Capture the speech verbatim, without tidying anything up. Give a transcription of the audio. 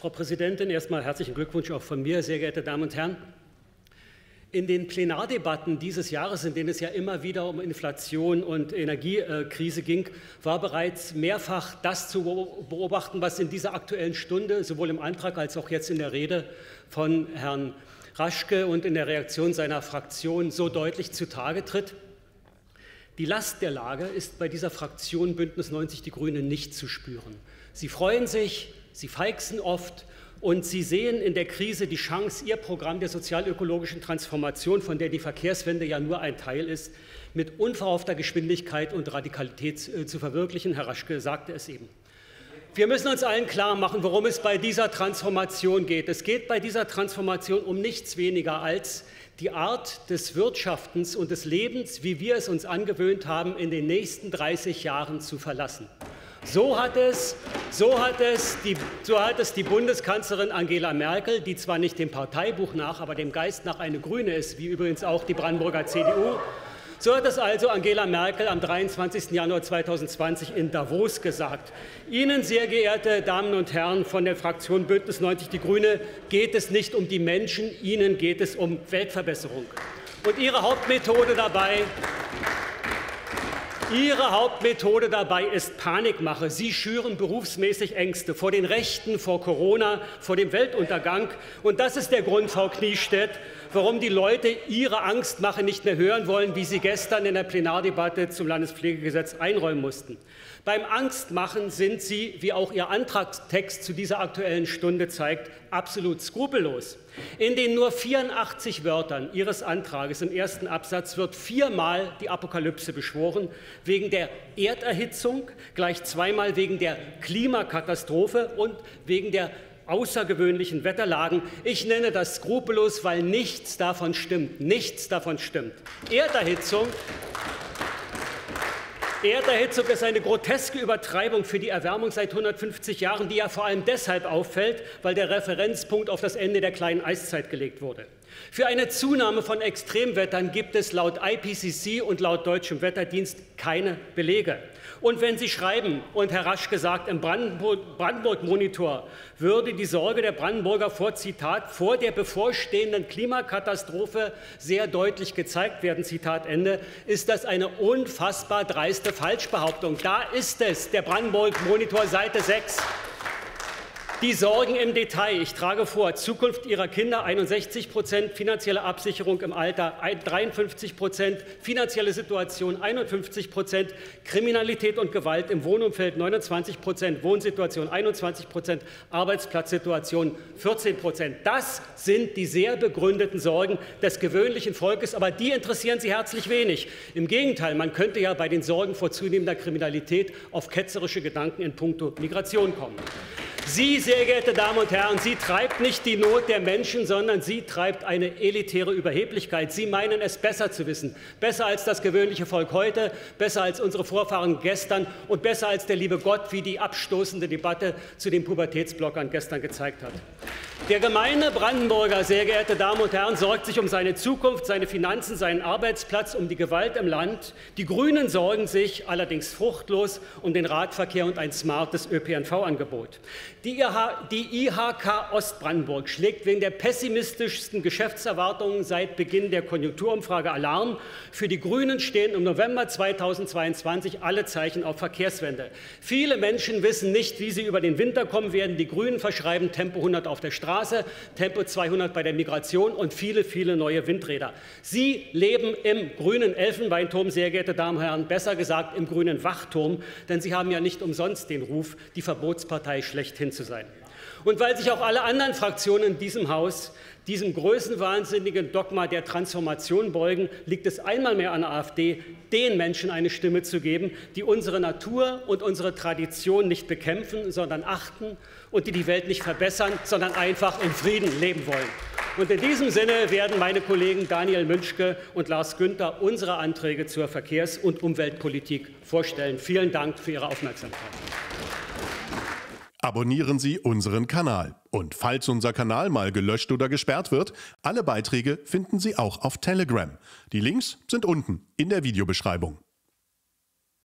Frau Präsidentin, erstmal herzlichen Glückwunsch auch von mir, sehr geehrte Damen und Herren. In den Plenardebatten dieses Jahres, in denen es ja immer wieder um Inflation und Energiekrise ging, war bereits mehrfach das zu beobachten, was in dieser Aktuellen Stunde sowohl im Antrag als auch jetzt in der Rede von Herrn Raschke und in der Reaktion seiner Fraktion so deutlich zutage tritt. Die Last der Lage ist bei dieser Fraktion Bündnis neunzig Die Grünen nicht zu spüren. Sie freuen sich, sie feixen oft. Und Sie sehen in der Krise die Chance, Ihr Programm der sozialökologischen Transformation, von der die Verkehrswende ja nur ein Teil ist, mit unverhoffter Geschwindigkeit und Radikalität zu verwirklichen. Herr Raschke sagte es eben. Wir müssen uns allen klar machen, worum es bei dieser Transformation geht. Es geht bei dieser Transformation um nichts weniger als die Art des Wirtschaftens und des Lebens, wie wir es uns angewöhnt haben, in den nächsten dreißig Jahren zu verlassen. So hat, es, so, hat es die, so hat es die Bundeskanzlerin Angela Merkel, die zwar nicht dem Parteibuch nach, aber dem Geist nach eine Grüne ist, wie übrigens auch die Brandenburger C D U, so hat es also Angela Merkel am dreiundzwanzigsten Januar zweitausendzwanzig in Davos gesagt. Ihnen, sehr geehrte Damen und Herren von der Fraktion Bündnis neunzig Die Grüne, geht es nicht um die Menschen, Ihnen geht es um Weltverbesserung. Und Ihre Hauptmethode dabei... Ihre Hauptmethode dabei ist Panikmache. Sie schüren berufsmäßig Ängste vor den Rechten, vor Corona, vor dem Weltuntergang. Und das ist der Grund, Frau Kniestedt, warum die Leute Ihre Angstmache nicht mehr hören wollen, wie Sie gestern in der Plenardebatte zum Landespflegegesetz einräumen mussten. Beim Angstmachen sind Sie, wie auch Ihr Antragstext zu dieser Aktuellen Stunde zeigt, absolut skrupellos. In den nur vierundachtzig Wörtern Ihres Antrages im ersten Absatz wird viermal die Apokalypse beschworen, wegen der Erderhitzung, gleich zweimal wegen der Klimakatastrophe und wegen der außergewöhnlichen Wetterlagen. Ich nenne das skrupellos, weil nichts davon stimmt. Nichts davon stimmt. Erderhitzung. Erderhitzung ist eine groteske Übertreibung für die Erwärmung seit hundertfünfzig Jahren, die ja vor allem deshalb auffällt, weil der Referenzpunkt auf das Ende der kleinen Eiszeit gelegt wurde. Für eine Zunahme von Extremwettern gibt es laut I P C C und laut Deutschem Wetterdienst keine Belege. Und wenn Sie schreiben, und Herr Raschke sagt, im Brandenburg-Monitor würde die Sorge der Brandenburger vor, Zitat, vor der bevorstehenden Klimakatastrophe sehr deutlich gezeigt werden, Zitat Ende, ist das eine unfassbar dreiste Falschbehauptung. Da ist es, der Brandenburg-Monitor, Seite sechs. Die Sorgen im Detail. Ich trage vor, Zukunft ihrer Kinder einundsechzig Prozent, finanzielle Absicherung im Alter dreiundfünfzig Prozent, finanzielle Situation einundfünfzig Prozent, Kriminalität und Gewalt im Wohnumfeld neunundzwanzig Prozent, Wohnsituation einundzwanzig Prozent, Arbeitsplatzsituation vierzehn Prozent. Das sind die sehr begründeten Sorgen des gewöhnlichen Volkes, aber die interessieren Sie herzlich wenig. Im Gegenteil, man könnte ja bei den Sorgen vor zunehmender Kriminalität auf ketzerische Gedanken in puncto Migration kommen. Sie, sehr geehrte Damen und Herren, Sie treibt nicht die Not der Menschen, sondern Sie treibt eine elitäre Überheblichkeit. Sie meinen es besser zu wissen, besser als das gewöhnliche Volk heute, besser als unsere Vorfahren gestern und besser als der liebe Gott, wie die abstoßende Debatte zu den Pubertätsblockern gestern gezeigt hat. Der gemeine Brandenburger, sehr geehrte Damen und Herren, sorgt sich um seine Zukunft, seine Finanzen, seinen Arbeitsplatz, um die Gewalt im Land. Die Grünen sorgen sich allerdings fruchtlos um den Radverkehr und ein smartes Ö P N V-Angebot. Die I H K Ostbrandenburg schlägt wegen der pessimistischsten Geschäftserwartungen seit Beginn der Konjunkturumfrage Alarm. Für die Grünen stehen im November zweitausendzweiundzwanzig alle Zeichen auf Verkehrswende. Viele Menschen wissen nicht, wie sie über den Winter kommen werden. Die Grünen verschreiben Tempo hundert auf der Straße, Tempo zweihundert bei der Migration und viele, viele neue Windräder. Sie leben im grünen Elfenbeinturm, sehr geehrte Damen und Herren, besser gesagt im grünen Wachturm, denn Sie haben ja nicht umsonst den Ruf, die Verbotspartei schlechthin zu sein. Und weil sich auch alle anderen Fraktionen in diesem Haus diesem größenwahnsinnigen Dogma der Transformation beugen, liegt es einmal mehr an der AfD, den Menschen eine Stimme zu geben, die unsere Natur und unsere Tradition nicht bekämpfen, sondern achten und die die Welt nicht verbessern, sondern einfach in Frieden leben wollen. Und in diesem Sinne werden meine Kollegen Daniel Münschke und Lars Günther unsere Anträge zur Verkehrs- und Umweltpolitik vorstellen. Vielen Dank für Ihre Aufmerksamkeit. Abonnieren Sie unseren Kanal. Und falls unser Kanal mal gelöscht oder gesperrt wird, alle Beiträge finden Sie auch auf Telegram. Die Links sind unten in der Videobeschreibung.